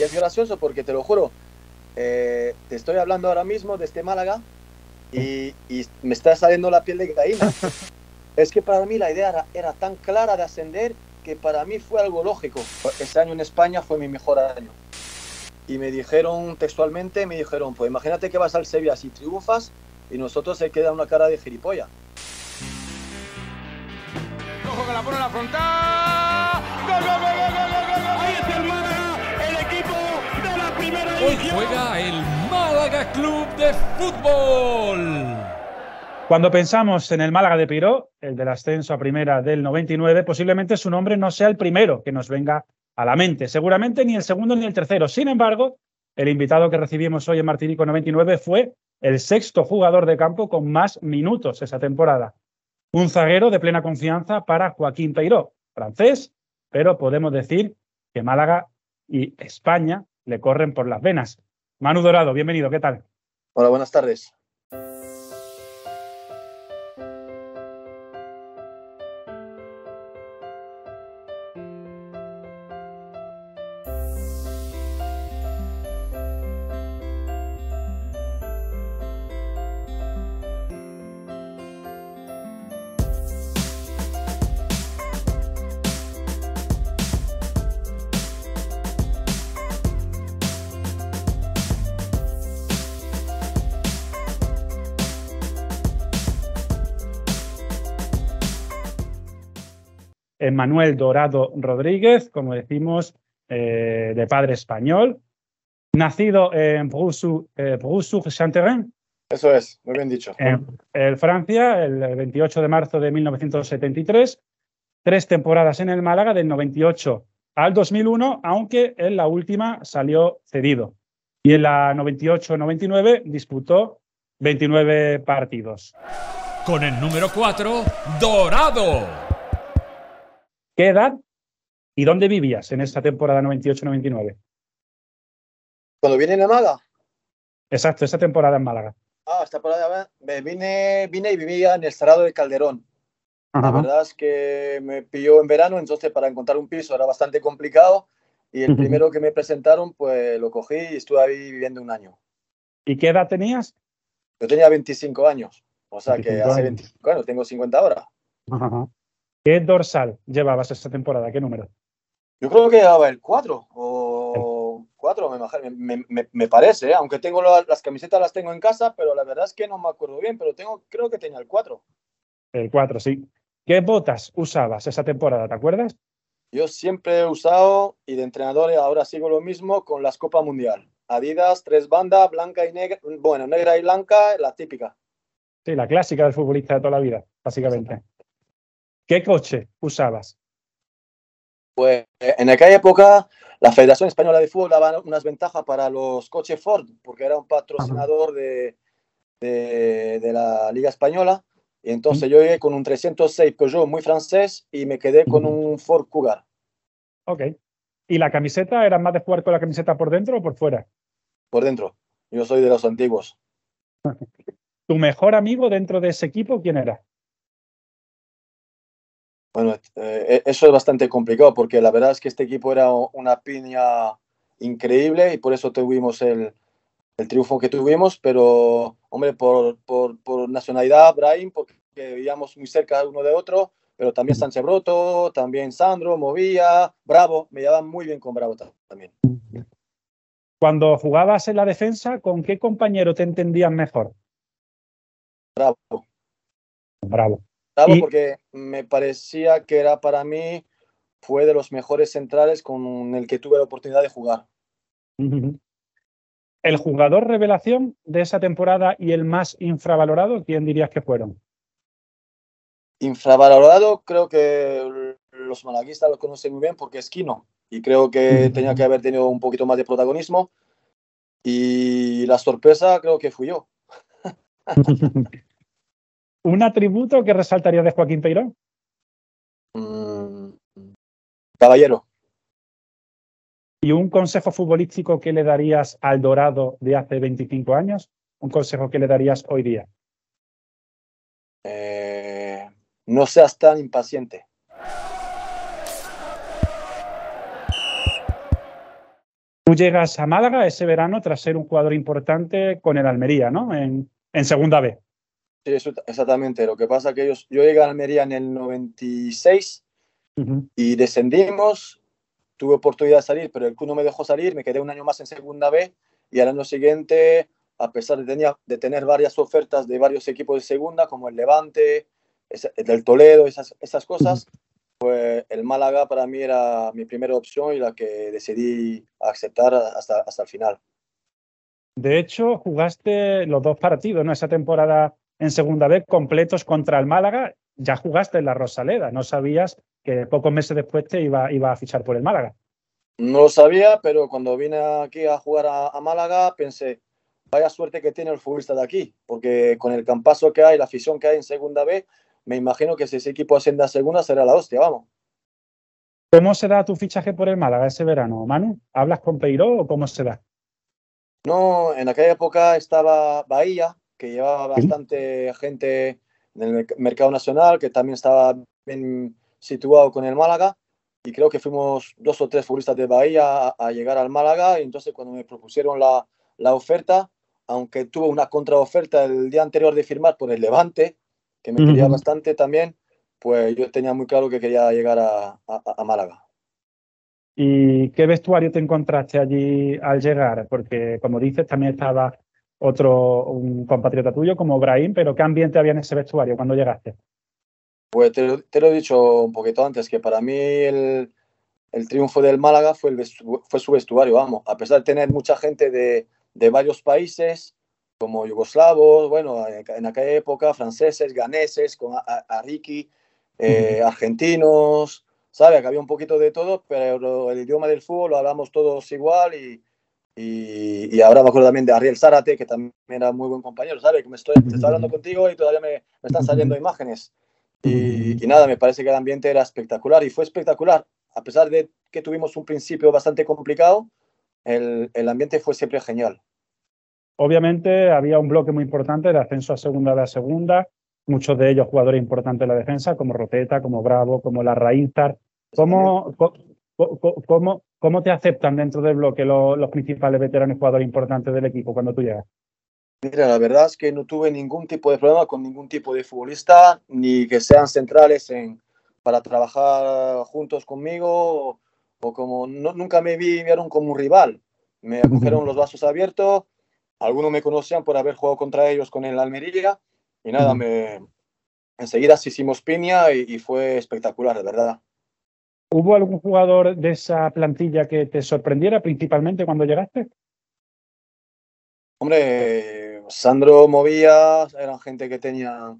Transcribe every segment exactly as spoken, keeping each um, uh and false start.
Y es gracioso porque, te lo juro, eh, te estoy hablando ahora mismo de este Málaga y, y me está saliendo la piel de gallina. Es que para mí la idea era, era tan clara de ascender que para mí fue algo lógico. Ese año en España fue mi mejor año. Y me dijeron textualmente, me dijeron, pues imagínate que vas al Sevilla si triunfas y nosotros se queda una cara de gilipollas. Ojo que la pone en la frontal. ¡Gol, gol, gol, gol, gol, gol, gol! Ahí está el Málaga, el equipo de la primera división. Hoy juega el Málaga Club de Fútbol. Cuando pensamos en el Málaga de Piró, el del ascenso a primera del noventa y nueve, posiblemente su nombre no sea el primero que nos venga a la mente. Seguramente ni el segundo ni el tercero. Sin embargo, el invitado que recibimos hoy en Martinico noventa y nueve fue el sexto jugador de campo con más minutos esa temporada. Un zaguero de plena confianza para Joaquín Piró, francés, pero podemos decir que Málaga y España le corren por las venas. Manu Dorado, bienvenido, ¿qué tal? Hola, buenas tardes. Manuel Dorado Rodríguez, como decimos, eh, de padre español, nacido en Broussou, eh, Broussou Chantérin. Eso es, muy bien dicho. En, en Francia, el veintiocho de marzo de mil novecientos setenta y tres, tres temporadas en el Málaga del noventa y ocho al dos mil uno, aunque en la última salió cedido. Y en la noventa y ocho noventa y nueve disputó veintinueve partidos. Con el número cuatro, Dorado. ¿Qué edad y dónde vivías en esa temporada noventa y ocho noventa y nueve? ¿Cuando vine a Málaga? Exacto, esa temporada en Málaga. Ah, esta temporada me vine, vine y vivía en el Cerrado de Calderón. Ajá. La verdad es que me pilló en verano, entonces para encontrar un piso era bastante complicado y el uh-huh. primero que me presentaron pues lo cogí y estuve ahí viviendo un año. ¿Y qué edad tenías? Yo tenía veinticinco años, o sea que hace veinticinco años. Bueno, tengo cincuenta ahora. Ajá. ¿Qué dorsal llevabas esta temporada? ¿Qué número? Yo creo que llevaba el cuatro o cuatro, me, me, me parece, ¿eh? Aunque tengo la, las camisetas las tengo en casa, pero la verdad es que no me acuerdo bien, pero tengo, creo que tenía el cuatro. El cuatro, sí. ¿Qué botas usabas esa temporada, te acuerdas? Yo siempre he usado, y de entrenador ahora sigo lo mismo, con las Copa Mundial. Adidas, tres bandas, blanca y negra, bueno, negra y blanca, la típica. Sí, la clásica del futbolista de toda la vida, básicamente. Sí. ¿Qué coche usabas? Pues en aquella época la Federación Española de Fútbol daba unas ventajas para los coches Ford, porque era un patrocinador de, de, de la Liga Española. Y entonces ¿Mm? yo llegué con un trescientos seis Peugeot muy francés y me quedé con un Ford Cougar. Ok. ¿Y la camiseta? ¿Era más de jugar con la camiseta por dentro o por fuera? Por dentro. Yo soy de los antiguos. ¿Tu mejor amigo dentro de ese equipo quién era? Bueno, eh, eso es bastante complicado porque la verdad es que este equipo era una piña increíble y por eso tuvimos el, el triunfo que tuvimos, pero, hombre, por, por, por nacionalidad, Brahim, porque vivíamos muy cerca uno de otro, pero también Sánchez Broto, también Sandro, Movilla, Bravo, me llevaban muy bien con Bravo también. Cuando jugabas en la defensa, ¿con qué compañero te entendías mejor? Bravo. Bravo. Porque me parecía que era para mí, fue de los mejores centrales con el que tuve la oportunidad de jugar. El jugador revelación de esa temporada y el más infravalorado, ¿quién dirías que fueron? Infravalorado, creo que los malaguistas lo conocen muy bien porque es Quino. Y creo que tenía que haber tenido un poquito más de protagonismo. Y la sorpresa creo que fui yo. ¿Un atributo que resaltaría de Joaquín Piró? Mm, caballero. ¿Y un consejo futbolístico que le darías al Dorado de hace veinticinco años? ¿Un consejo que le darías hoy día? Eh, no seas tan impaciente. Tú llegas a Málaga ese verano tras ser un jugador importante con el Almería, ¿no? En, en Segunda B. Sí, eso, exactamente. Lo que pasa es que ellos, yo llegué a Almería en el noventa y seis uh-huh. y descendimos. Tuve oportunidad de salir, pero el club no me dejó salir. Me quedé un año más en Segunda B y al año siguiente, a pesar de, tenía, de tener varias ofertas de varios equipos de Segunda, como el Levante, el del Toledo, esas, esas cosas, pues el Málaga para mí era mi primera opción y la que decidí aceptar hasta, hasta el final. De hecho, jugaste los dos partidos, ¿no? Esa temporada en Segunda B completos contra el Málaga. Ya jugaste en la Rosaleda, no sabías que pocos meses después te iba, iba a fichar por el Málaga. No lo sabía, pero cuando vine aquí a jugar a, a Málaga pensé, vaya suerte que tiene el futbolista de aquí, porque con el campazo que hay, la afición que hay en Segunda B, me imagino que si ese equipo asciende a Segunda será la hostia, vamos. ¿Cómo se da tu fichaje por el Málaga ese verano, Manu? ¿Hablas con Piró o cómo se da? No, en aquella época estaba Bahía, que llevaba bastante gente en el mercado nacional, que también estaba bien situado con el Málaga, y creo que fuimos dos o tres futbolistas de Bahía a, a llegar al Málaga, y entonces cuando me propusieron la, la oferta, aunque tuve una contraoferta el día anterior de firmar por el Levante, que me quería uh-huh. bastante también, pues yo tenía muy claro que quería llegar a, a, a Málaga. ¿Y qué vestuario te encontraste allí al llegar? Porque, como dices, también estaba otro un compatriota tuyo como Brahim, pero ¿qué ambiente había en ese vestuario cuando llegaste? Pues te lo, te lo he dicho un poquito antes, que para mí el, el triunfo del Málaga fue, el, fue su vestuario, vamos. A pesar de tener mucha gente de, de varios países, como yugoslavos, bueno, en aquella época, franceses, ganeses, con Ariki, eh, argentinos, ¿sabes? Que había un poquito de todo, pero el idioma del fútbol lo hablamos todos igual y, y, y ahora me acuerdo también de Ariel Zárate, que también era muy buen compañero, ¿sabes? Que me estoy, estoy hablando contigo y todavía me, me están saliendo imágenes. Y, y nada, me parece que el ambiente era espectacular y fue espectacular. A pesar de que tuvimos un principio bastante complicado, el, el ambiente fue siempre genial. Obviamente había un bloque muy importante de ascenso a segunda de a segunda, muchos de ellos jugadores importantes de la defensa, como Roteta, como Bravo, como Larrainzar. ¿Cómo, cómo, ¿Cómo te aceptan dentro del bloque los, los principales veteranos jugadores importantes del equipo cuando tú llegas? Mira, la verdad es que no tuve ningún tipo de problema con ningún tipo de futbolista, ni que sean centrales en, para trabajar juntos conmigo, o, o como no, nunca me vi, vieron como un rival. Me acogieron los brazos abiertos. Algunos me conocían por haber jugado contra ellos con el Almería y nada, me enseguida se hicimos piña y, y fue espectacular, de verdad. ¿Hubo algún jugador de esa plantilla que te sorprendiera principalmente cuando llegaste? Hombre, Sandro Movilla, eran gente que tenía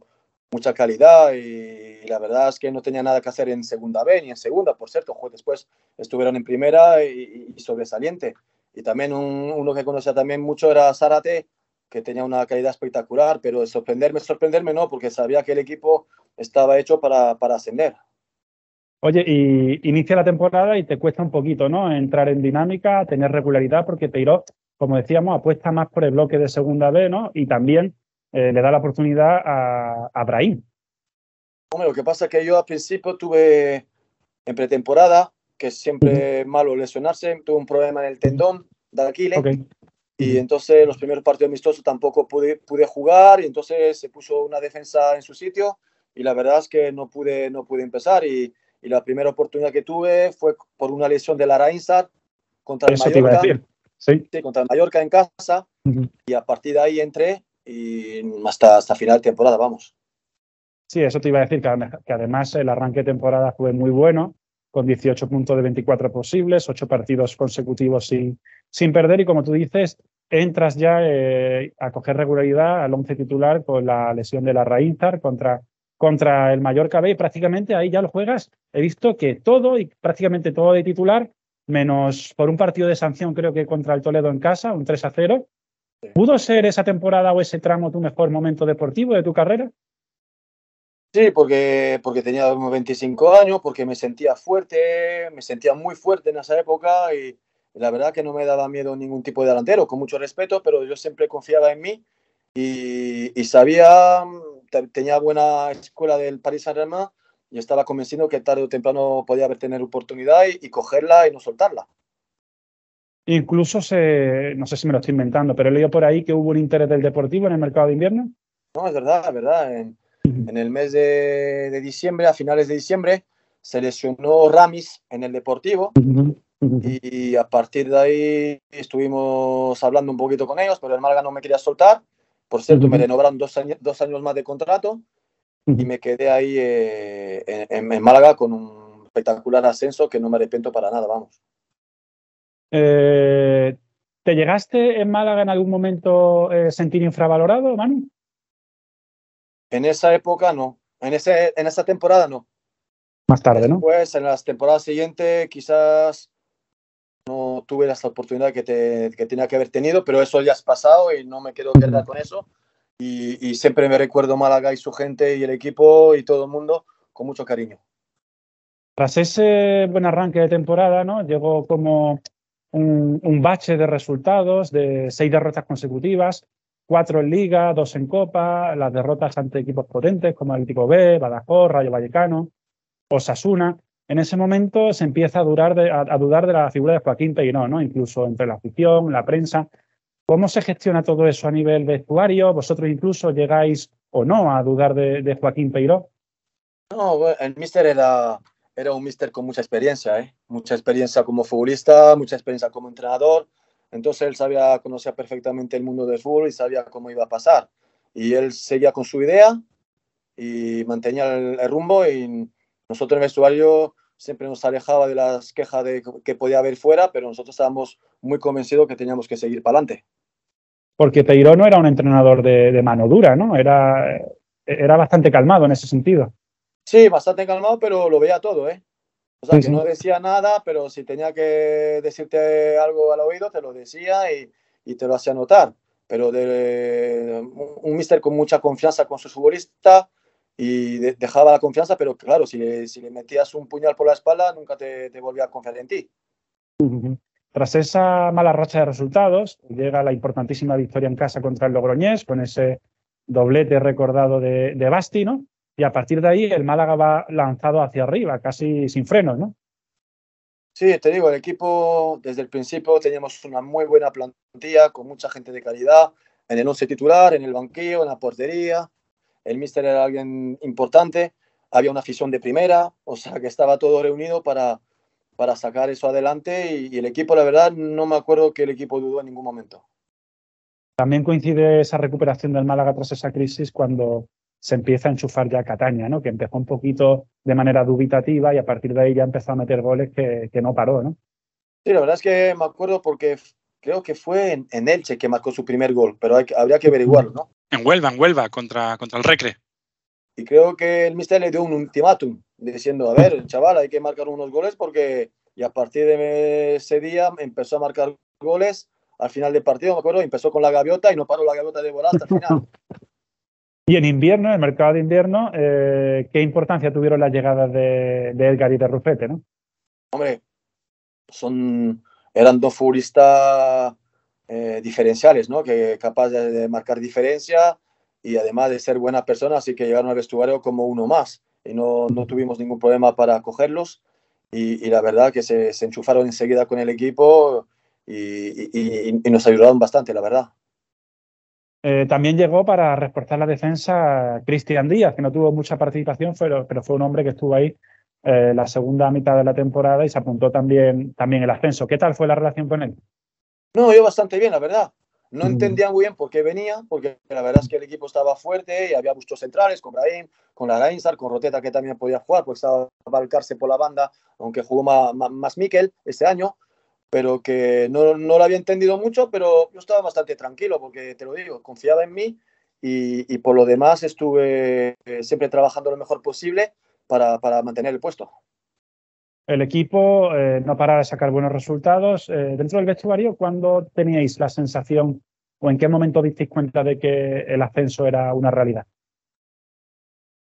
mucha calidad y, y la verdad es que no tenía nada que hacer en Segunda B ni en Segunda, por cierto, después estuvieron en Primera y, y sobresaliente. Y también un, uno que conocía también mucho era Zárate, que tenía una calidad espectacular, pero sorprenderme, sorprenderme no, porque sabía que el equipo estaba hecho para, para ascender. Oye, y inicia la temporada y te cuesta un poquito, ¿no? Entrar en dinámica, tener regularidad, porque Piró, como decíamos, apuesta más por el bloque de Segunda B, ¿no? Y también eh, le da la oportunidad a, a Brahim. Hombre, lo que pasa es que yo al principio tuve en pretemporada, que es siempre malo lesionarse, tuve un problema en el tendón de Aquiles, okay. Y entonces los primeros partidos amistosos tampoco pude, pude jugar, y entonces se puso una defensa en su sitio, y la verdad es que no pude, no pude empezar, y, y la primera oportunidad que tuve fue por una lesión de Larrainzar contra el Eso Mallorca, te iba a decir. ¿Sí? Sí, contra el Mallorca en casa, uh-huh. Y a partir de ahí entré, y hasta, hasta final de temporada, vamos. Sí, eso te iba a decir, que además el arranque de temporada fue muy bueno, con dieciocho puntos de veinticuatro posibles, ocho partidos consecutivos sin, sin perder y, como tú dices, entras ya eh, a coger regularidad al once titular con la lesión de Larrainzar contra, contra el Mallorca B y prácticamente ahí ya lo juegas. He visto que todo y prácticamente todo de titular, menos por un partido de sanción creo que contra el Toledo en casa, un tres a cero. ¿Pudo ser esa temporada o ese tramo tu mejor momento deportivo de tu carrera? Sí, porque, porque tenía unos veinticinco años, porque me sentía fuerte, me sentía muy fuerte en esa época y la verdad que no me daba miedo ningún tipo de delantero, con mucho respeto, pero yo siempre confiaba en mí y, y sabía, tenía buena escuela del Paris Saint-Germain y estaba convencido que tarde o temprano podía haber tener oportunidad y, y cogerla y no soltarla. Incluso se, no sé si me lo estoy inventando, pero he leído por ahí que hubo un interés del Deportivo en el mercado de invierno. No, es verdad, es verdad. En, en el mes de, de diciembre, a finales de diciembre, se lesionó Ramis en el Deportivo. Uh-huh. Y a partir de ahí estuvimos hablando un poquito con ellos, pero el Málaga no me quería soltar. Por cierto, uh-huh. me renovaron dos años, dos años más de contrato uh-huh. y me quedé ahí eh, en, en Málaga con un espectacular ascenso que no me arrepiento para nada, vamos. Eh, ¿Te llegaste en Málaga en algún momento eh, sentir infravalorado, Manu? En esa época no, en, ese, en esa temporada no. Más tarde, ¿no? Pues en las temporadas siguientes quizás no tuve las oportunidades que, te, que tenía que haber tenido, pero eso ya es pasado y no me quiero quedar con eso. Y, y siempre me recuerdo Málaga y su gente y el equipo y todo el mundo con mucho cariño. Tras ese buen arranque de temporada, ¿no? Llegó como un, un bache de resultados, de seis derrotas consecutivas, cuatro en Liga, dos en Copa, las derrotas ante equipos potentes como Atlético B, Badajoz, Rayo Vallecano, Osasuna. En ese momento se empieza a, durar de, a, a dudar de la figura de Joaquín Piró, ¿no? Incluso entre la afición, la prensa. ¿Cómo se gestiona todo eso a nivel vestuario? ¿Vosotros incluso llegáis o no a dudar de, de Joaquín Piró? No, el míster era, era un míster con mucha experiencia, ¿eh? Mucha experiencia como futbolista, mucha experiencia como entrenador. Entonces él sabía, conocía perfectamente el mundo del fútbol y sabía cómo iba a pasar. Y él seguía con su idea y mantenía el, el rumbo y... Nosotros en el vestuario siempre nos alejaba de las quejas de que podía haber fuera, pero nosotros estábamos muy convencidos que teníamos que seguir para adelante. Porque Piró no era un entrenador de, de mano dura, ¿no? Era, era bastante calmado en ese sentido. Sí, bastante calmado, pero lo veía todo, ¿eh? O sea, sí, que sí. No decía nada, pero si tenía que decirte algo al oído, te lo decía y, y te lo hacía notar. Pero de, un míster con mucha confianza con su futbolista... Y de, dejaba la confianza, pero claro, si le, si le metías un puñal por la espalda, nunca te, te volvía a confiar en ti. Uh-huh. Tras esa mala racha de resultados, llega la importantísima victoria en casa contra el Logroñés, con ese doblete recordado de, de Basti, ¿no? Y a partir de ahí, el Málaga va lanzado hacia arriba, casi sin frenos, ¿no? Sí, te digo, el equipo, desde el principio, teníamos una muy buena plantilla, con mucha gente de calidad, en el once titular, en el banquillo, en la portería... El míster era alguien importante, había una afición de primera, o sea que estaba todo reunido para, para sacar eso adelante y, y el equipo, la verdad, no me acuerdo que el equipo dudó en ningún momento. También coincide esa recuperación del Málaga tras esa crisis cuando se empieza a enchufar ya Catanha, ¿no? Que empezó un poquito de manera dubitativa y a partir de ahí ya empezó a meter goles que, que no paró, ¿no? Sí, la verdad es que me acuerdo porque creo que fue en, en Elche que marcó su primer gol, pero hay, habría que averiguarlo, ¿no? En Huelva, en Huelva, contra, contra el Recre. Y creo que el míster le dio un ultimátum, diciendo, a ver, chaval, hay que marcar unos goles porque... Y a partir de ese día empezó a marcar goles. Al final del partido, me acuerdo, empezó con la gaviota y no paró la gaviota de volar hasta el final. Y en invierno, en el mercado de invierno, eh, ¿qué importancia tuvieron las llegadas de, de Edgar y de Rufete, no? Hombre, son, eran dos futbolistas... Eh, diferenciales, ¿no? Que capaz de, de marcar diferencia y además de ser buenas personas, así que llegaron al vestuario como uno más y no, no tuvimos ningún problema para cogerlos y, y la verdad que se, se enchufaron enseguida con el equipo y, y, y, y nos ayudaron bastante, la verdad. Eh, también llegó para reforzar la defensa Cristian Díaz, que no tuvo mucha participación, pero, pero fue un hombre que estuvo ahí eh, la segunda mitad de la temporada y se apuntó también, también el ascenso. ¿Qué tal fue la relación con él? No, yo bastante bien, la verdad. No entendía muy bien por qué venía, porque la verdad es que el equipo estaba fuerte y había muchos centrales, con Brahim, con Larrainzar, con Roteta, que también podía jugar, porque estaba Valcarce por la banda, aunque jugó más, más, más Mikel este año, pero que no, no lo había entendido mucho, pero yo estaba bastante tranquilo, porque te lo digo, confiaba en mí y, y por lo demás estuve eh, siempre trabajando lo mejor posible para, para mantener el puesto. El equipo eh, no paraba de sacar buenos resultados. Eh, dentro del vestuario, ¿cuándo teníais la sensación o en qué momento disteis cuenta de que el ascenso era una realidad?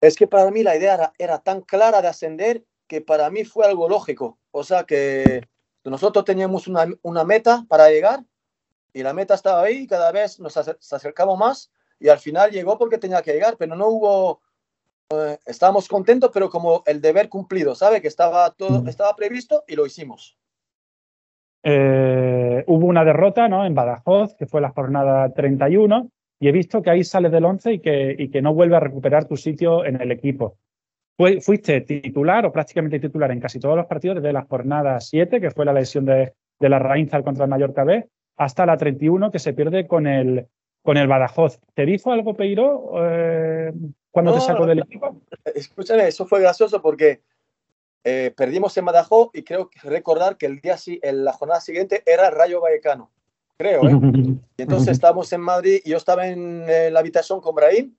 Es que para mí la idea era, era tan clara de ascender que para mí fue algo lógico. O sea que nosotros teníamos una, una meta para llegar y la meta estaba ahí y cada vez nos acercamos más y al final llegó porque tenía que llegar, pero no hubo... Eh, estábamos contentos, pero como el deber cumplido, ¿sabe? Que estaba todo, estaba previsto y lo hicimos. Eh, hubo una derrota, ¿no?, en Badajoz, que fue la jornada treinta y uno, y he visto que ahí sales del once y que, y que no vuelve a recuperar tu sitio en el equipo. Fuiste titular o prácticamente titular en casi todos los partidos desde la jornada siete, que fue la lesión de, de Larrainzar contra el Mallorca B, hasta la treinta y uno, que se pierde con el, con el Badajoz. ¿Te dijo algo, Piró, eh, cuando no, te sacó del equipo? Escúchame, eso fue gracioso porque eh, perdimos en Badajoz y creo que recordar que el día, en la jornada siguiente era el Rayo Vallecano, creo, ¿eh? Y entonces estábamos en Madrid y yo estaba en, en la habitación con Brahim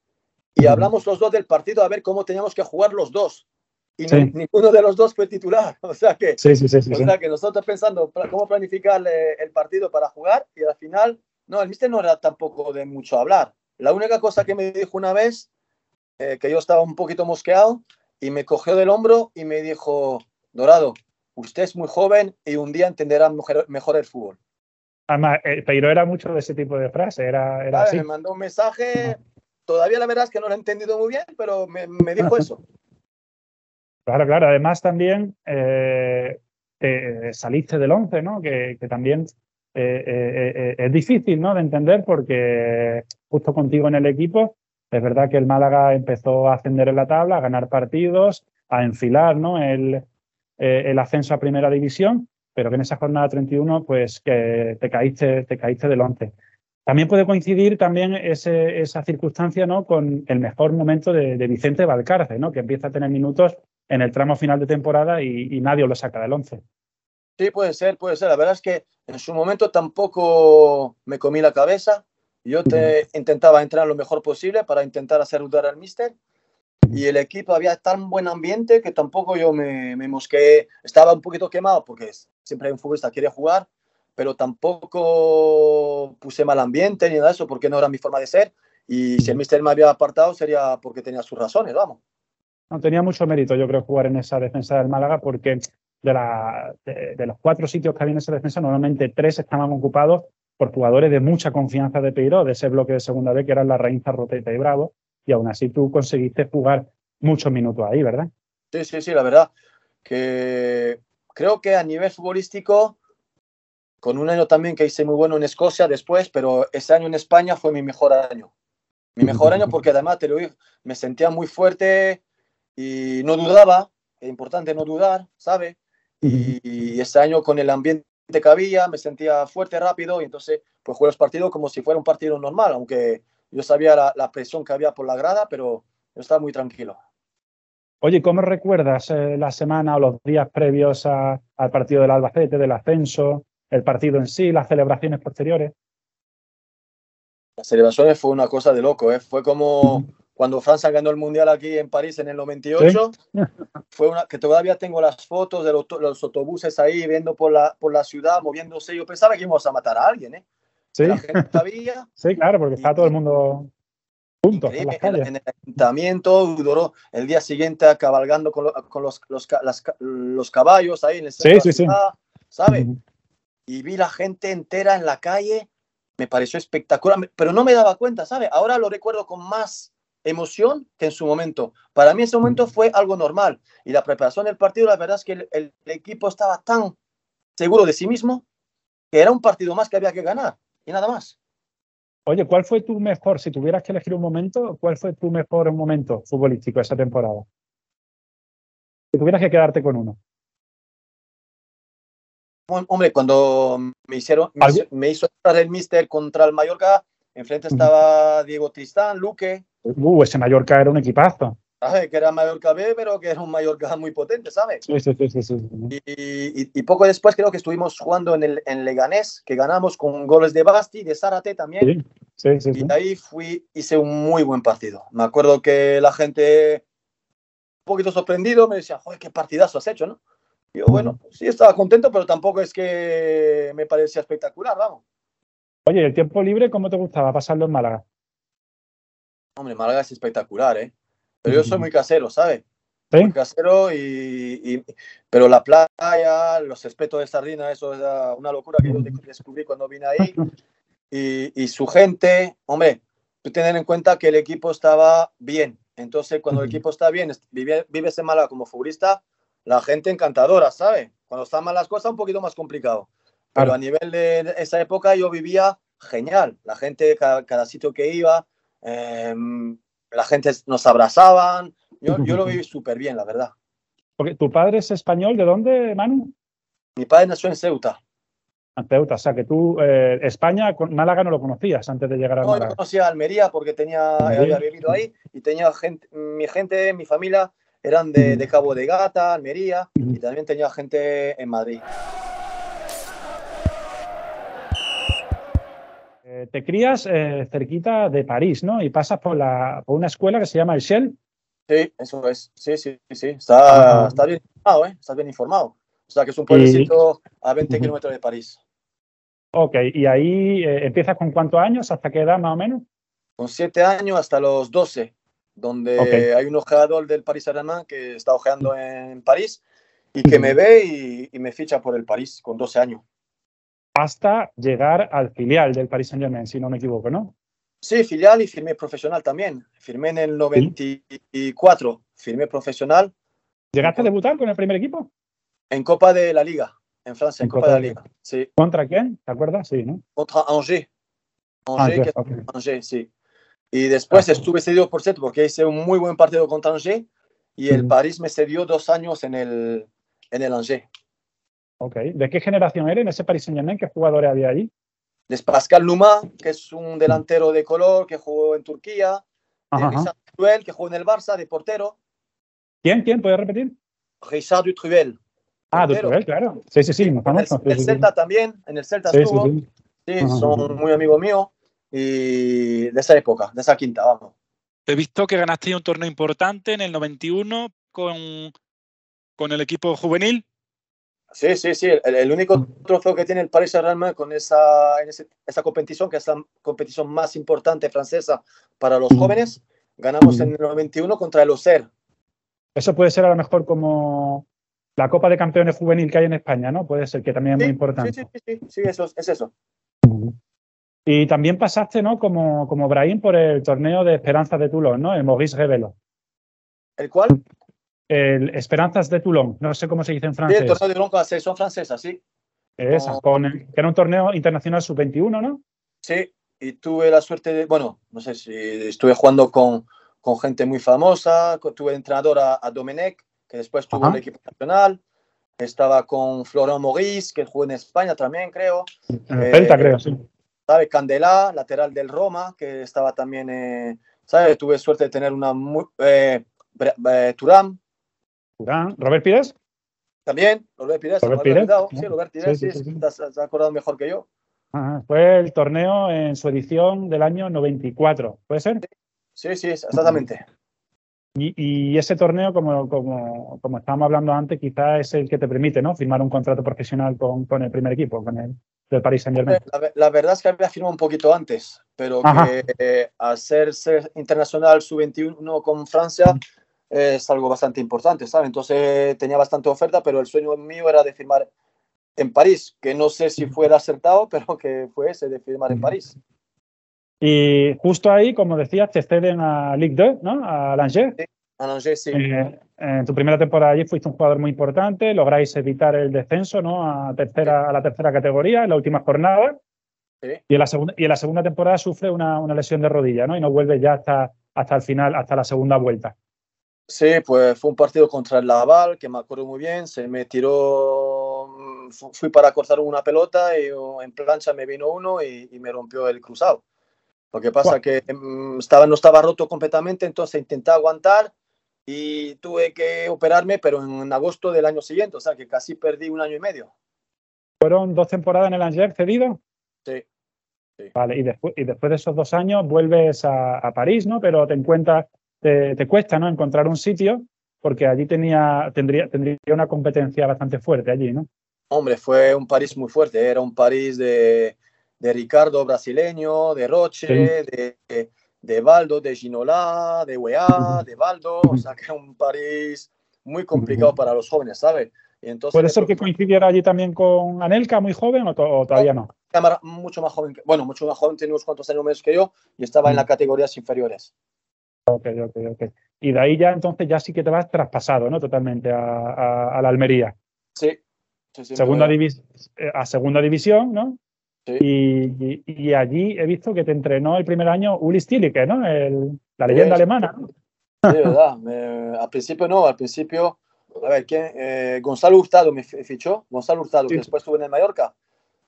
y hablamos los dos del partido a ver cómo teníamos que jugar los dos. Y sí, ninguno de los dos fue titular. O sea que, sí, sí, sí, sí, o sí. sea que nosotros pensando cómo planificar el partido para jugar y al final, no, el míster no era tampoco de mucho hablar. La única cosa que me dijo una vez, eh, que yo estaba un poquito mosqueado, y me cogió del hombro y me dijo: Dorado, usted es muy joven y un día entenderá mejor, mejor el fútbol. Además, eh, Piró era mucho de ese tipo de frase, era, era así. Me mandó un mensaje, todavía la verdad es que no lo he entendido muy bien, pero me, me dijo eso. Claro, claro. Además también eh, te saliste del once, ¿no? Que, que también eh, eh, es difícil, ¿no?, de entender, porque justo contigo en el equipo es verdad que el Málaga empezó a ascender en la tabla, a ganar partidos, a enfilar, ¿no?, el, eh, el ascenso a Primera División, pero que en esa jornada treinta y uno pues que te caíste, te caíste del once. También puede coincidir también ese, esa circunstancia, ¿no?, con el mejor momento de, de Vicente Valcarce, ¿no?, que empieza a tener minutos en el tramo final de temporada y, y nadie lo saca del once. Sí, puede ser, puede ser. La verdad es que en su momento tampoco me comí la cabeza. Yo te intentaba entrar lo mejor posible para intentar hacer dudar al míster. Y el equipo había tan buen ambiente que tampoco yo me, me mosqueé. Estaba un poquito quemado porque siempre hay un futbolista que quiere jugar, pero tampoco puse mal ambiente ni nada de eso, porque no era mi forma de ser. Y si el míster me había apartado sería porque tenía sus razones, vamos. No tenía mucho mérito, yo creo, jugar en esa defensa del Málaga, porque de, la, de, de los cuatro sitios que había en esa defensa, normalmente tres estaban ocupados por jugadores de mucha confianza de Piró, de ese bloque de Segunda B, que eran Larrainzar, Roteta y Bravo, y aún así tú conseguiste jugar muchos minutos ahí, ¿verdad? Sí, sí, sí, la verdad. Que creo que a nivel futbolístico, con un año también que hice muy bueno en Escocia después, pero ese año en España fue mi mejor año. Mi mejor año porque además te lo digo, me sentía muy fuerte y no dudaba, es importante no dudar, ¿sabes? Y, y ese año con el ambiente que había, me sentía fuerte, rápido, y entonces pues jugué los partidos como si fuera un partido normal, aunque yo sabía la, la presión que había por la grada, pero yo estaba muy tranquilo. Oye, ¿cómo recuerdas eh, la semana o los días previos a, al partido del Albacete, del ascenso? El partido en sí, las celebraciones posteriores. Las celebraciones fue una cosa de loco, ¿eh? Fue como cuando Francia ganó el Mundial aquí en París en el noventa y ocho. ¿Sí? Fue una que todavía tengo las fotos de los, los autobuses ahí, viendo por la, por la ciudad, moviéndose. Yo pensaba que íbamos a matar a alguien, ¿eh? Sí, la gente sabía, sí, claro, porque estaba todo el mundo junto. En, en el ayuntamiento, duró el día siguiente cabalgando con, lo, con los, los, las, los caballos ahí en el centro, sí, de la ciudad, sí, sí. ¿Sabes? Uh-huh. Y vi la gente entera en la calle, me pareció espectacular, pero no me daba cuenta, ¿sabes? Ahora lo recuerdo con más emoción que en su momento. Para mí ese momento fue algo normal. Y la preparación del partido, la verdad es que el, el equipo estaba tan seguro de sí mismo que era un partido más que había que ganar y nada más. Oye, ¿cuál fue tu mejor, si tuvieras que elegir un momento, cuál fue tu mejor momento futbolístico esa temporada? Si tuvieras que quedarte con uno. Hombre, cuando me hicieron, me, me hizo entrar el míster contra el Mallorca, enfrente estaba Diego Tristán, Luque. Uh, ese Mallorca era un equipazo. ¿Sabes? Que era Mallorca B, pero que era un Mallorca muy potente, ¿sabes? Sí, sí, sí, sí, sí. Y, y, y poco después creo que estuvimos jugando en, el, en Leganés, que ganamos con goles de Basti, de Zárate también. Sí, sí, sí. Y de ahí fui, hice un muy buen partido. Me acuerdo que la gente, un poquito sorprendido, me decía, joder, qué partidazo has hecho, ¿no? Yo, bueno, sí estaba contento, pero tampoco es que me parecía espectacular, vamos. Oye, ¿el tiempo libre cómo te gustaba pasarlo en Málaga? Hombre, Málaga es espectacular, ¿eh? Pero yo soy muy casero, ¿sabes? ¿Sí? Muy casero y, y... Pero la playa, los espetos de sardina, eso es una locura que yo descubrí cuando vine ahí. Y, y su gente, hombre, tener en cuenta que el equipo estaba bien. Entonces, cuando el equipo está bien, vives en Málaga como futbolista, la gente encantadora, ¿sabes? Cuando están mal las cosas, un poquito más complicado. Pero claro, a nivel de esa época yo vivía genial. La gente, cada, cada sitio que iba, eh, la gente nos abrazaban. Yo, yo lo viví súper bien, la verdad. Porque ¿tu padre es español? ¿De dónde, Manu? Mi padre nació en Ceuta. En Ceuta, o sea que tú, eh, España, Málaga no lo conocías antes de llegar a Málaga. No, yo conocía Almería porque tenía, había vivido ahí y tenía gente, mi gente, mi familia eran de, de Cabo de Gata, Almería, y también tenía gente en Madrid. Eh, te crías eh, cerquita de París, ¿no? Y pasas por, la, por una escuela que se llama el Shell. Sí, eso es. Sí, sí, sí. Está, uh-huh. está bien informado, ¿eh? Estás bien informado. O sea, que es un pueblecito a veinte kilómetros de París. Ok, y ahí eh, empiezas con cuántos años, hasta qué edad más o menos. Con siete años hasta los doce, donde okay. hay un ojeador del Paris Saint-Germain que está ojeando en París y que me ve y, y me ficha por el París con doce años. Hasta llegar al filial del Paris Saint-Germain, si no me equivoco, ¿no? Sí, filial y firmé profesional también. Firmé en el noventa y cuatro, firmé profesional. ¿Llegaste a debutar con el primer equipo? En Copa de la Liga, en Francia, en Copa, Copa de la Liga. Liga. Sí. ¿Contra quién? ¿Te acuerdas? Sí, ¿no? Contra Angers. Angers, ah, yes, okay. Angers, sí. Y después ah, estuve cedido por set porque hice un muy buen partido contra Angers y el uh-huh. París me cedió dos años en el, en el Angers. Ok. ¿De qué generación eres en ese Paris Saint-Germain? ¿Qué jugadores había allí? Es Pascal Nouma, que es un delantero de color que jugó en Turquía. Ajá, de Richard Dutruel, que jugó en el Barça, de portero. ¿Quién? ¿Quién? ¿Puedes repetir? Richard Dutruel. Ah, Dutruel, claro. Sí, sí, sí. En el, sí, el sí, Celta sí. también, en el Celta sí, estuvo. Sí, sí. sí son muy amigos míos y de esa época, de esa quinta, vamos. He visto que ganaste un torneo importante en el noventa y uno con, con el equipo juvenil. Sí, sí, sí. El, el único trofeo que tiene el Paris Saint-Germain con esa, en ese, esa competición, que es la competición más importante francesa para los jóvenes, ganamos en el noventa y uno contra el Auxerre. Eso puede ser a lo mejor como... la Copa de Campeones Juvenil que hay en España, ¿no? Puede ser que también sí, es muy importante. Sí, sí, sí, sí eso, es eso. Y también pasaste, ¿no? Como, como Brahim por el torneo de Esperanzas de Toulon, ¿no? El Maurice Revelo. ¿El cuál? El Esperanzas de Toulon, no sé cómo se dice en francés. Sí, el torneo de Toulon con la selección francesa, sí. Esa, con el, que era un torneo internacional sub veintiuno, ¿no? Sí, y tuve la suerte de, bueno, no sé si estuve jugando con, con gente muy famosa, tuve entrenador a, a Domenech, que después tuvo el equipo nacional, estaba con Florent Maurice, que jugó en España también, creo. En el Celta, eh, creo, sí. ¿Sabes? Candelá, lateral del Roma, que estaba también, eh, ¿sabes? Tuve suerte de tener una... Eh, eh, Turán. Turán. ¿Robert Pires? También, Robert Pires. Robert Pires. ¿No? Sí, Robert Pires, sí, sí, sí, sí. Te, has, te has acordado mejor que yo. Ajá. Fue el torneo en su edición del año noventa y cuatro, ¿puede ser? Sí, sí, exactamente. Y, y ese torneo, como, como, como estábamos hablando antes, quizás es el que te permite, ¿no? Firmar un contrato profesional con, con el primer equipo, con el del Paris Saint-Germain. La, la verdad es que había firmado un poquito antes, pero Ajá. que eh, hacerse internacional sub veintiuno con Francia eh, es algo bastante importante, ¿sabes? Entonces tenía bastante oferta, pero el sueño mío era de firmar en París, que no sé si fue el acertado, pero que fue ese de firmar en París. Y justo ahí, como decías, te ceden a Ligue dos, ¿no? A Angers. Sí, a Angers, sí. Eh, en tu primera temporada allí fuiste un jugador muy importante, lográis evitar el descenso, ¿no? A, tercera, sí. a la tercera categoría, en la última jornada. Sí. Y en la, segunda, y en la segunda temporada sufre una, una lesión de rodilla, ¿no? Y no vuelves ya hasta, hasta el final, hasta la segunda vuelta. Sí, pues fue un partido contra el Laval, que me acuerdo muy bien. Se me tiró, fui para cortar una pelota y en plancha me vino uno y, y me rompió el cruzado. Lo que pasa es que um, estaba, no estaba roto completamente, entonces intenté aguantar y tuve que operarme, pero en, en agosto del año siguiente, o sea que casi perdí un año y medio. ¿Fueron dos temporadas en el Angers cedido? Sí. sí. Vale, y, despu y después de esos dos años vuelves a, a París, ¿no? Pero te encuentras, te, te cuesta, ¿no? Encontrar un sitio, porque allí tenía, tendría, tendría una competencia bastante fuerte allí, ¿no? Hombre, fue un París muy fuerte, era un París de... de Ricardo brasileño, de Roche, sí. de, de, de Valdo, de Ginola, de Weah, de Valdo, o sea que era un París muy complicado para los jóvenes, ¿sabes? Y entonces, ¿puede ser que coincidiera allí también con Anelka, muy joven, o, to o todavía no? Mucho más joven, que, bueno, mucho más joven, tenía unos cuantos años menos que yo, y estaba en las categorías inferiores. Ok, ok, ok. Y de ahí ya entonces ya sí que te vas traspasado, ¿no? Totalmente a, a, a la Almería. Sí. segunda divis a segunda división, ¿no? Sí. Y, y, y allí he visto que te entrenó el primer año Uli Stilicke, ¿no? El, la leyenda sí, alemana. Sí, ¿no? Sí, verdad. Me, al principio no, al principio, a ver, ¿quién? Eh, Gonzalo Hurtado me fichó, Gonzalo Hurtado, sí. Que después estuvo en el Mallorca.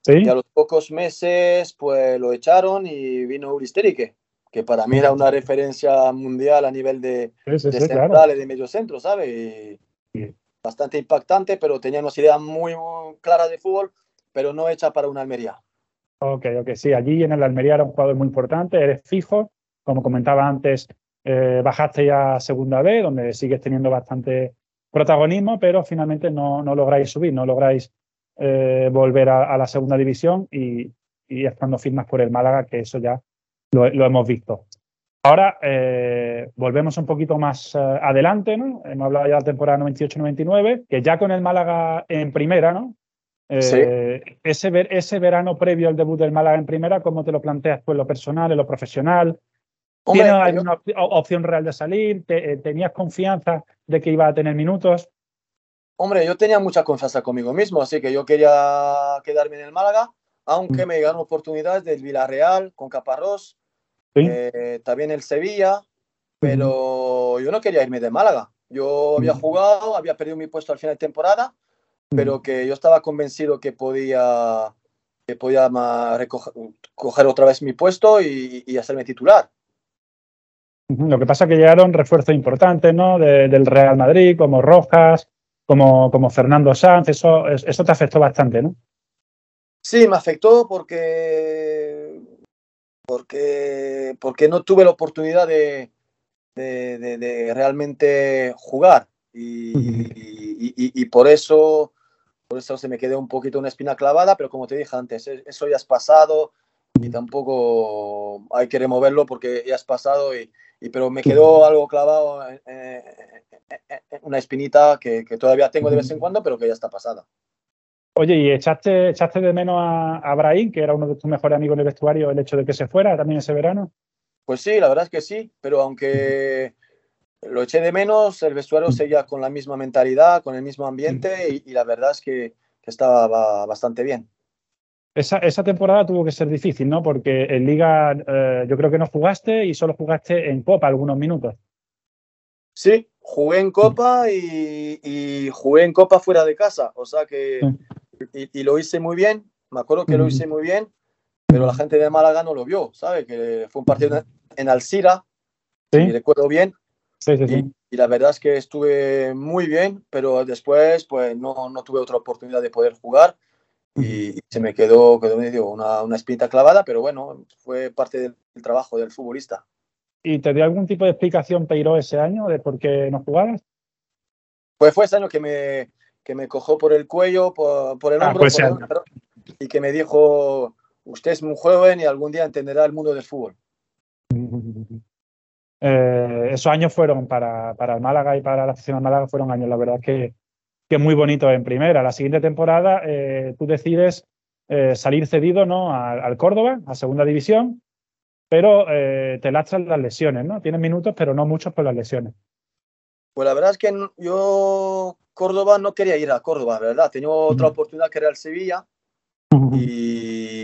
Sí. Y a los pocos meses, pues lo echaron y vino Uli Stilicke, que para mí era una referencia mundial a nivel de, sí, sí, de sí, centrales, claro. De mediocentro, ¿sabes? Y, sí. Bastante impactante, pero tenía unas ideas muy, muy claras de fútbol, pero no hecha para una Almería. Ok, ok, sí, allí en el Almería era un jugador muy importante, eres fijo, como comentaba antes, eh, bajaste ya a Segunda B, donde sigues teniendo bastante protagonismo, pero finalmente no, no lográis subir, no lográis eh, volver a, a la Segunda División y, y estando firmas por el Málaga, que eso ya lo, lo hemos visto. Ahora eh, volvemos un poquito más eh, adelante, ¿no? Hemos hablado ya de la temporada noventa y ocho noventa y nueve, que ya con el Málaga en primera, ¿no? Eh, sí. ese, ver, ese verano previo al debut del Málaga en primera, ¿cómo te lo planteas? Pues lo personal, en lo profesional. Hombre, ¿tienes alguna op opción real de salir? ¿Te, eh, ¿Tenías confianza de que iba a tener minutos? Hombre, yo tenía mucha confianza conmigo mismo, así que yo quería quedarme en el Málaga, aunque mm. me llegaron oportunidades del Villarreal con Caparrós, ¿sí? eh, también el Sevilla, pero mm. yo no quería irme de Málaga. Yo había jugado, había perdido mi puesto al final de temporada, pero que yo estaba convencido que podía, que podía recoger, coger otra vez mi puesto y, y hacerme titular. Lo que pasa es que llegaron refuerzos importantes, ¿no? De, del Real Madrid, como Rojas, como, como Fernando Sanz, eso, eso te afectó bastante, ¿no? Sí, me afectó porque, porque, porque no tuve la oportunidad de, de, de, de realmente jugar y, uh-huh. y, y, y por eso... Por eso se me quedó un poquito una espina clavada, pero como te dije antes, eso ya has pasado y tampoco hay que removerlo porque ya has pasado, y, y, pero me quedó algo clavado, eh, una espinita que, que todavía tengo de vez en cuando, pero que ya está pasada. Oye, ¿y echaste, echaste de menos a, a Brahim, que era uno de tus mejores amigos en el vestuario, el hecho de que se fuera también ese verano? Pues sí, la verdad es que sí, pero aunque... lo eché de menos, el vestuario seguía con la misma mentalidad, con el mismo ambiente y, y la verdad es que, que estaba bastante bien. Esa, esa temporada tuvo que ser difícil, ¿no? Porque en Liga eh, yo creo que no jugaste y solo jugaste en Copa algunos minutos. Sí, jugué en Copa y, y jugué en Copa fuera de casa, o sea que... Y, y lo hice muy bien, me acuerdo que lo hice muy bien, pero la gente de Málaga no lo vio, ¿sabes? Que fue un partido en Alcira, ¿sí? Y recuerdo bien. Sí, sí, sí. Y, y la verdad es que estuve muy bien, pero después pues no, no tuve otra oportunidad de poder jugar y, y se me quedó, quedó digo, una, una espinita clavada, pero bueno, fue parte del, del trabajo del futbolista. ¿Y te dio algún tipo de explicación Piró ese año de por qué no jugabas? Pues fue ese año que me, que me cogió por el cuello, por, por el hombro, ah, pues por el hombro, y que me dijo, usted es muy joven y algún día entenderá el mundo del fútbol. Eh, esos años fueron para, para el Málaga y para la afición del Málaga, fueron años, la verdad, que, que muy bonitos en primera. La siguiente temporada eh, tú decides eh, salir cedido, ¿no? al, al Córdoba, a segunda división, pero eh, te lastran las lesiones, ¿no? Tienes minutos, pero no muchos por las lesiones. Pues la verdad es que yo, Córdoba, no quería ir a Córdoba, ¿verdad? Tenía otra oportunidad que era el Sevilla y...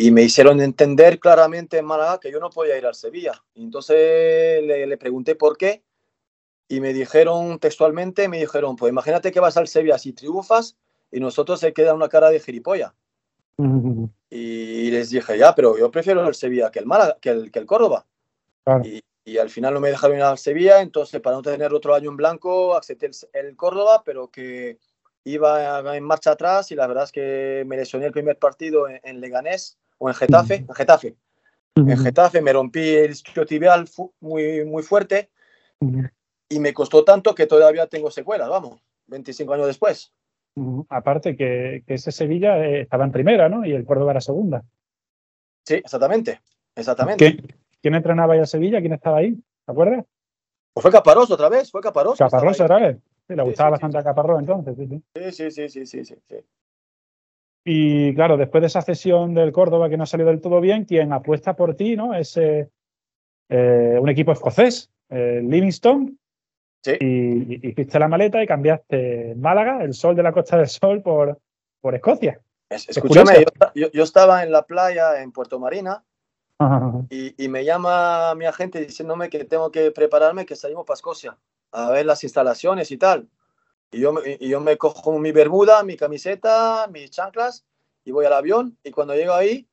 Y me hicieron entender claramente en Málaga que yo no podía ir al Sevilla. Entonces le, le pregunté por qué y me dijeron textualmente, me dijeron, pues imagínate que vas al Sevilla si triunfas y nosotros se queda una cara de gilipollas. Uh-huh. Y les dije, ya, pero yo prefiero el Sevilla que el, Málaga, que el, que el Córdoba. Claro. Y, y al final no me dejaron ir al Sevilla, entonces para no tener otro año en blanco acepté el, el Córdoba, pero que iba en marcha atrás y la verdad es que me lesioné el primer partido en, en Leganés. O en Getafe, en Getafe, en Getafe me rompí el isquiotibial muy, muy fuerte y me costó tanto que todavía tengo secuelas, vamos, veinticinco años después. Aparte que, que ese Sevilla estaba en primera, ¿no? Y el Córdoba era segunda. Sí, exactamente, exactamente. ¿Qué? ¿Quién entrenaba ahí a Sevilla? ¿Quién estaba ahí? ¿Te acuerdas? Pues fue Caparrós otra vez, fue Caparrós. Caparrós otra vez, sí, le gustaba sí, sí, bastante sí. A Caparrós entonces. Sí, sí, sí, sí, sí, sí. sí. Y claro, después de esa cesión del Córdoba que no ha salido del todo bien, quien apuesta por ti, ¿no? Es eh, eh, un equipo escocés, eh, Livingstone, Sí. Y, y hiciste la maleta y cambiaste Málaga, el sol de la Costa del Sol, por, por Escocia. Es, escúchame, es yo, yo, yo estaba en la playa en Puerto Marina y, y me llama mi agente diciéndome que tengo que prepararme, que salimos para Escocia a ver las instalaciones y tal. Y yo, y yo me cojo mi bermuda, mi camiseta, mis chanclas y voy al avión. Y cuando llego ahí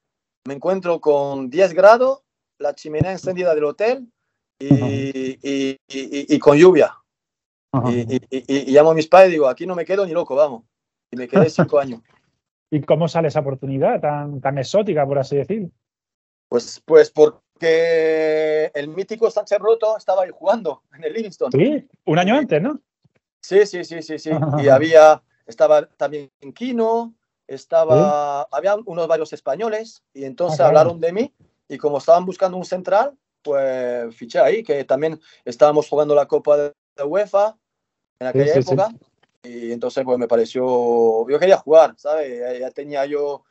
me encuentro con diez grados, la chimenea encendida del hotel y, y, y, y, y con lluvia. Y, y, y, y llamo a mis padres y digo, aquí no me quedo ni loco, vamos. Y me quedé cinco años. ¿Y cómo sale esa oportunidad tan, tan exótica, por así decir? Pues, pues porque el mítico Sánchez Roto estaba ahí jugando en el Livingston. Sí, un año antes, ¿no? Sí, sí, sí, sí, sí. Y había, estaba también en Quino, estaba, ¿sí? Había unos varios españoles y entonces ah, hablaron claro. de mí y como estaban buscando un central, pues fiché ahí, que también estábamos jugando la Copa de UEFA en aquella sí, sí, época sí. Y entonces pues me pareció, yo quería jugar, ¿sabes? Ya tenía yo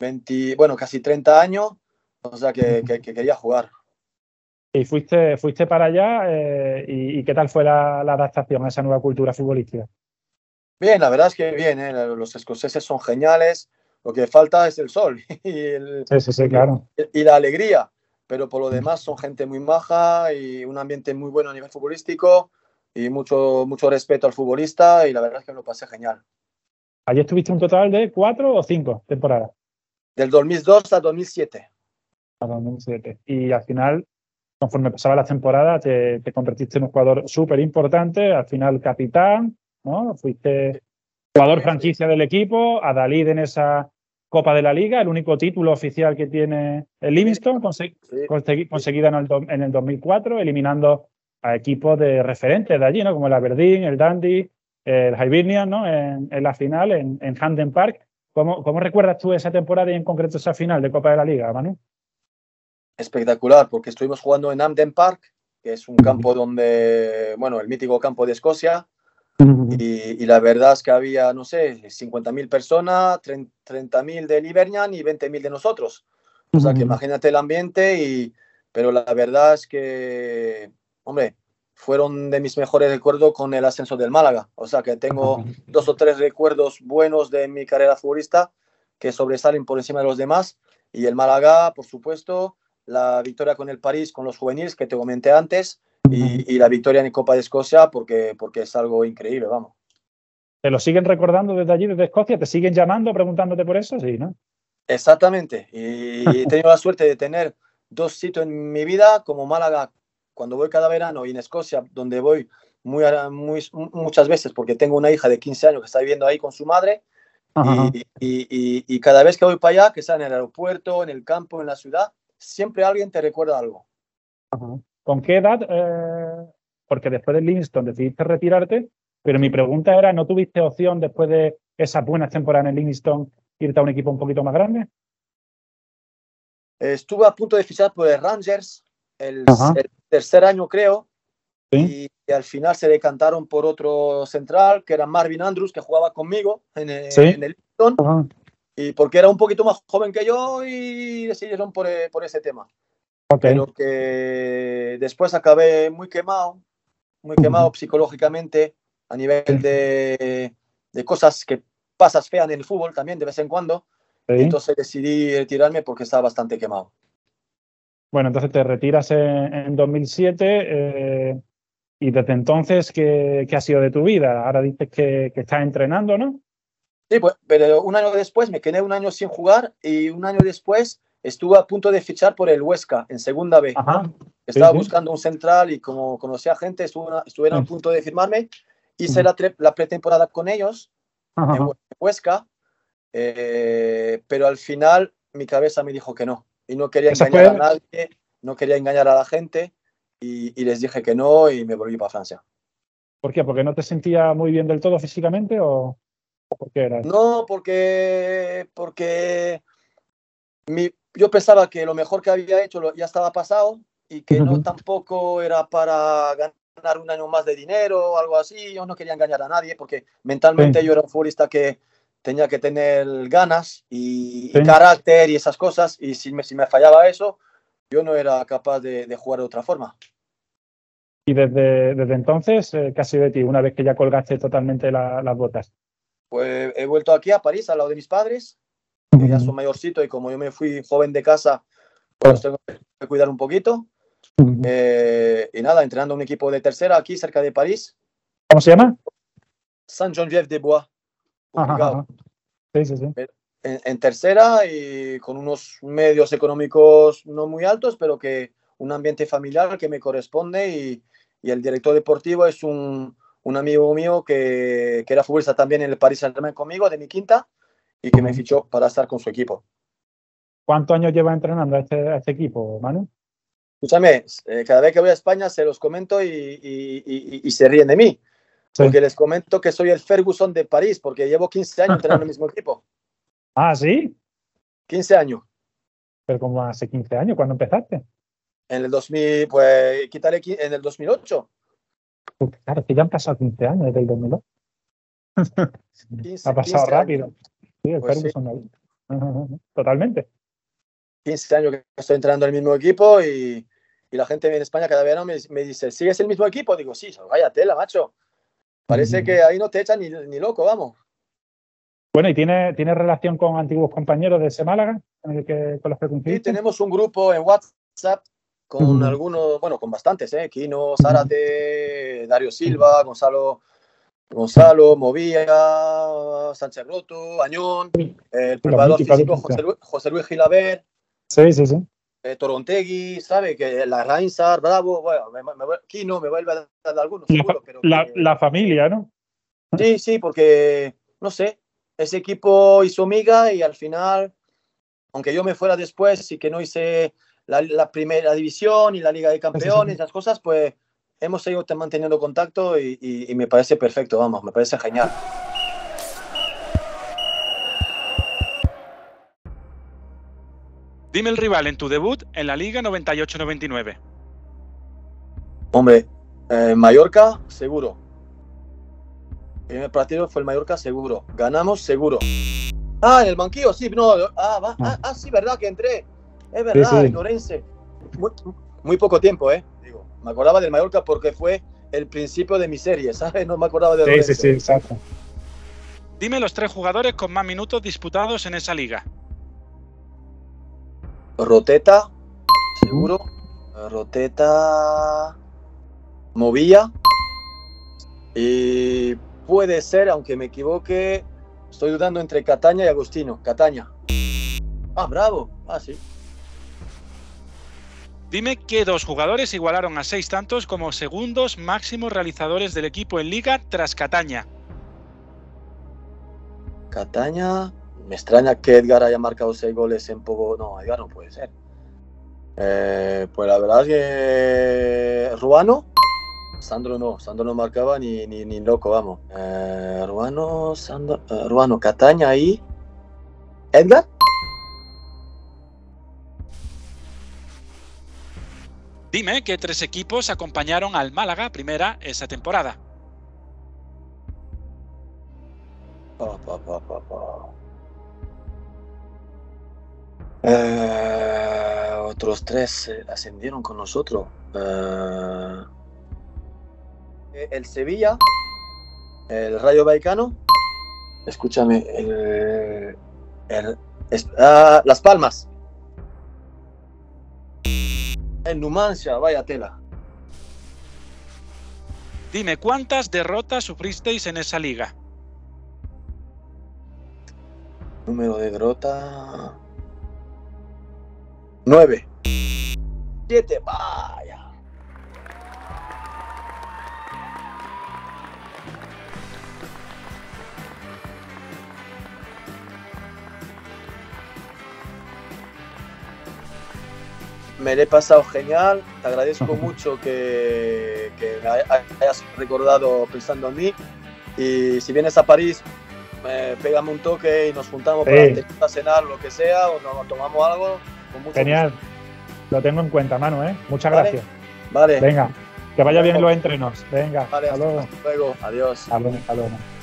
veinte, bueno, casi treinta años, o sea que, que, que quería jugar. Y fuiste, fuiste para allá eh, y, y ¿qué tal fue la, la adaptación a esa nueva cultura futbolística? Bien, la verdad es que bien, ¿eh? Los escoceses son geniales, lo que falta es el sol y, el, sí, sí, sí, claro. y, y la alegría, pero por lo demás son gente muy maja y un ambiente muy bueno a nivel futbolístico y mucho, mucho respeto al futbolista y la verdad es que me lo pasé genial. ¿Allí estuviste un total de cuatro o cinco temporadas? Del dos mil dos a dos mil siete. A dos mil siete. Y al final, conforme pasaba la temporada, te, te convertiste en un jugador súper importante, al final capitán, ¿no? Fuiste jugador franquicia del equipo, adalid en esa Copa de la Liga, el único título oficial que tiene el Livingston, conse consegui conseguida en el, do en el dos mil cuatro, eliminando a equipos de referentes de allí, ¿no? Como el Aberdeen, el Dundee, el Hibernian, ¿no? En, en la final, en, en Hampden Park. ¿Cómo, ¿Cómo recuerdas tú esa temporada y en concreto esa final de Copa de la Liga, Manu? Espectacular, porque estuvimos jugando en Hampden Park, que es un campo donde, bueno, el mítico campo de Escocia, y, y la verdad es que había, no sé, cincuenta mil personas, treinta mil del Hibernian y veinte mil de nosotros. O sea, que imagínate el ambiente, y, pero la verdad es que, hombre, fueron de mis mejores recuerdos con el ascenso del Málaga. O sea, que tengo dos o tres recuerdos buenos de mi carrera futbolista que sobresalen por encima de los demás. Y el Málaga, por supuesto, la victoria con el París, con los juveniles que te comenté antes, y, y la victoria en Copa de Escocia, porque, porque es algo increíble, vamos. ¿Te lo siguen recordando desde allí, desde Escocia? ¿Te siguen llamando, preguntándote por eso? Sí, ¿no? Exactamente. Y he tenido la suerte de tener dos sitios en mi vida, como Málaga, cuando voy cada verano, y en Escocia, donde voy muy, muy, muchas veces, porque tengo una hija de quince años que está viviendo ahí con su madre, y, y, y, y cada vez que voy para allá, que sea en el aeropuerto, en el campo, en la ciudad, siempre alguien te recuerda algo. Ajá. ¿Con qué edad? Eh, porque después del Livingston decidiste retirarte, pero mi pregunta era, ¿no tuviste opción después de esas buenas temporadas en el Livingston irte a un equipo un poquito más grande? Estuve a punto de fichar por el Rangers el, el tercer año, creo. ¿Sí? Y, y al final se decantaron por otro central, que era Marvin Andrews, que jugaba conmigo en el, ¿sí? en el Livingston. Ajá. Y porque era un poquito más joven que yo y decidieron por, por ese tema. Okay. Pero que después acabé muy quemado, muy quemado psicológicamente, a nivel de, de cosas que pasas feas en el fútbol también de vez en cuando. ¿Sí? Entonces decidí retirarme porque estaba bastante quemado. Bueno, entonces te retiras en, en dos mil siete eh, y desde entonces, ¿qué, qué ha sido de tu vida? Ahora dices que, que estás entrenando, ¿no? Sí, pues, pero un año después me quedé un año sin jugar y un año después estuve a punto de fichar por el Huesca en Segunda B. Ajá, Estaba sí, buscando sí. un central y como conocía gente, estuve, estuvieron sí. a punto de firmarme. Hice la, la pretemporada con ellos Ajá. en Huesca, eh, pero al final mi cabeza me dijo que no. Y no quería engañar a nadie, no quería engañar a la gente y, y les dije que no y me volví para Francia. ¿Por qué? ¿Porque no te sentía muy bien del todo físicamente o...? ¿Por qué era? No, porque, porque mi, yo pensaba que lo mejor que había hecho lo, ya estaba pasado y que uh-huh. no tampoco era para ganar un año más de dinero o algo así. Yo no quería engañar a nadie porque mentalmente sí. yo era un futbolista que tenía que tener ganas y, sí. y carácter y esas cosas. Y si me, si me fallaba eso, yo no era capaz de, de jugar de otra forma. Y desde, desde entonces, ¿qué ha sido de ti una vez que ya colgaste totalmente la, las botas? Pues he vuelto aquí a París, al lado de mis padres, que uh-huh. ya son mayorcitos, y como yo me fui joven de casa, pues tengo que cuidar un poquito. Uh-huh. eh, y nada, entrenando un equipo de tercera aquí cerca de París. ¿Cómo se llama? Saint-Geneviève-des-Bois. Ajá, ajá. Sí, sí, sí. En, en tercera y con unos medios económicos no muy altos, pero que un ambiente familiar que me corresponde, y, y el director deportivo es un, un amigo mío que, que era futbolista también en el Paris Saint-Germain conmigo, de mi quinta, y que me fichó para estar con su equipo. ¿Cuántos años lleva entrenando a este, a este equipo, Manu? Escúchame, eh, cada vez que voy a España se los comento y, y, y, y se ríen de mí. Sí. Porque les comento que soy el Ferguson de París, porque llevo quince años entrenando en el mismo equipo. ¿Ah, sí? quince años. ¿Pero cómo hace quince años? ¿Cuándo empezaste? En el dos mil, pues, quítale en el dos mil ocho. Pues claro, que ya han pasado quince años desde el dos mil ocho. quince, ha pasado rápido. Sí, el pues Ferguson. Sí. Totalmente. quince años que estoy entrenando en el mismo equipo y, y la gente en España cada verano me, me dice, ¿sigues el mismo equipo? Digo, sí, vaya tela, macho. Parece que ahí no te echan ni, ni loco, vamos. Bueno, ¿y tienes tiene relación con antiguos compañeros de ese Málaga? En el que, con los que cumpliste. Sí, tenemos un grupo en WhatsApp con uh-huh. algunos, bueno, con bastantes, ¿eh? Quino, Zárate, Dario Silva, Gonzalo, Gonzalo Movilla, Sánchez Roto, Añón, eh, el preparador mítica, físico José Luis, José Luis Gilaver. Sí, sí, sí. Eh, Torontegui, ¿sabe? Que Larrainzar, Bravo, bueno, me, me, Quino, me vuelve a dar algunos, seguro. Pero la, que, la familia, ¿no? Sí, sí, porque, no sé, ese equipo hizo miga y al final, aunque yo me fuera después y que no hice la, la primera división y la Liga de Campeones, esas cosas, pues hemos seguido manteniendo contacto y, y, y me parece perfecto, vamos, me parece genial. Dime el rival en tu debut en la Liga noventa y ocho noventa y nueve. Hombre, eh, Mallorca, seguro. El primer partido fue el Mallorca, seguro. Ganamos, seguro. Ah, en el banquillo, sí, no. Ah, va, ah, ah sí, verdad que entré. Es verdad, sí, sí. El Orense. Muy, muy poco tiempo, ¿eh? Digo, me acordaba del Mallorca porque fue el principio de mi serie, ¿sabes? No me acordaba del Orense. Sí, sí, sí, exacto. Dime los tres jugadores con más minutos disputados en esa liga. Roteta, seguro. Roteta, Movilla. Y puede ser, aunque me equivoque, estoy dudando entre Catanha y Agustino. Catanha. Ah, Bravo. Ah, sí. Dime qué dos jugadores igualaron a seis tantos como segundos máximos realizadores del equipo en Liga tras Catanha. Catanha. Me extraña que Edgar haya marcado seis goles en poco. No, Edgar no puede ser. Eh, pues la verdad es que... Ruano. Sandro no. Sandro no marcaba ni, ni, ni loco, vamos. Eh, Ruano, Sandro... Eh, Ruano, Catanha y... ¿Edgar? Dime que tres equipos acompañaron al Málaga primera esa temporada. Pa, pa, pa, pa, pa. Eh, otros tres ascendieron con nosotros. Eh, el Sevilla, el Rayo Vallecano. Escúchame, el, el, es, ah, Las Palmas. El Numancia, vaya tela. Dime, ¿cuántas derrotas sufristeis en esa liga? Número de derrotas... nueve. siete, vaya. Me lo he pasado genial. Te agradezco mucho que, que me hayas recordado pensando en mí. Y si vienes a París, eh, pégame un toque y nos juntamos sí. para cenar, lo que sea, o nos tomamos algo. Genial, gusto. Lo tengo en cuenta, Manu, ¿eh? Muchas vale. gracias. Vale. Venga, que vaya bien los entrenos. Venga, vale, hasta, hasta luego. Hasta luego, adiós. Hasta luego.